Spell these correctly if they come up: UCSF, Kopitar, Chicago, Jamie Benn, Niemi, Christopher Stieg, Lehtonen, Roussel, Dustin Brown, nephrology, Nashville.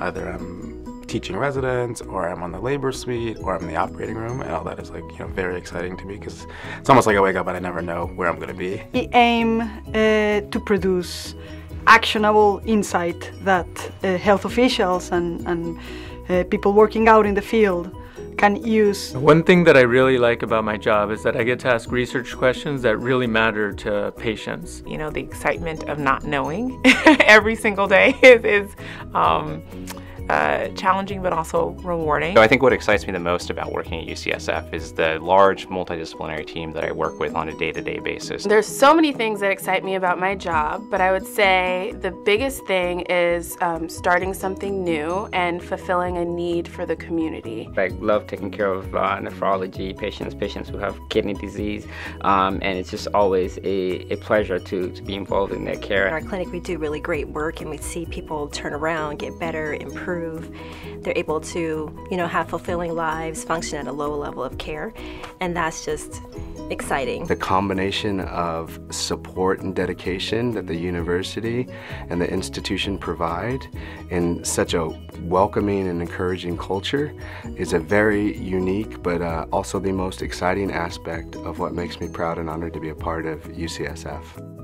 Either I'm teaching residents, or I'm on the labor suite, or I'm in the operating room, and all that is, like, you know, very exciting to me, because it's almost like I wake up and I never know where I'm going to be. We aim to produce actionable insight that health officials and people working out in the field can use. One thing that I really like about my job is that I get to ask research questions that really matter to patients. You know, the excitement of not knowing every single day is challenging but also rewarding. So I think what excites me the most about working at UCSF is the large multidisciplinary team that I work with on a day-to-day basis. There's so many things that excite me about my job, but I would say the biggest thing is starting something new and fulfilling a need for the community. I love taking care of nephrology patients who have kidney disease, and it's just always a pleasure to be involved in their care. In our clinic we do really great work, and we see people turn around, get better, improve. They're able to, you know, have fulfilling lives, function at a low level of care, and that's just exciting. The combination of support and dedication that the university and the institution provide in such a welcoming and encouraging culture is a very unique but also the most exciting aspect of what makes me proud and honored to be a part of UCSF.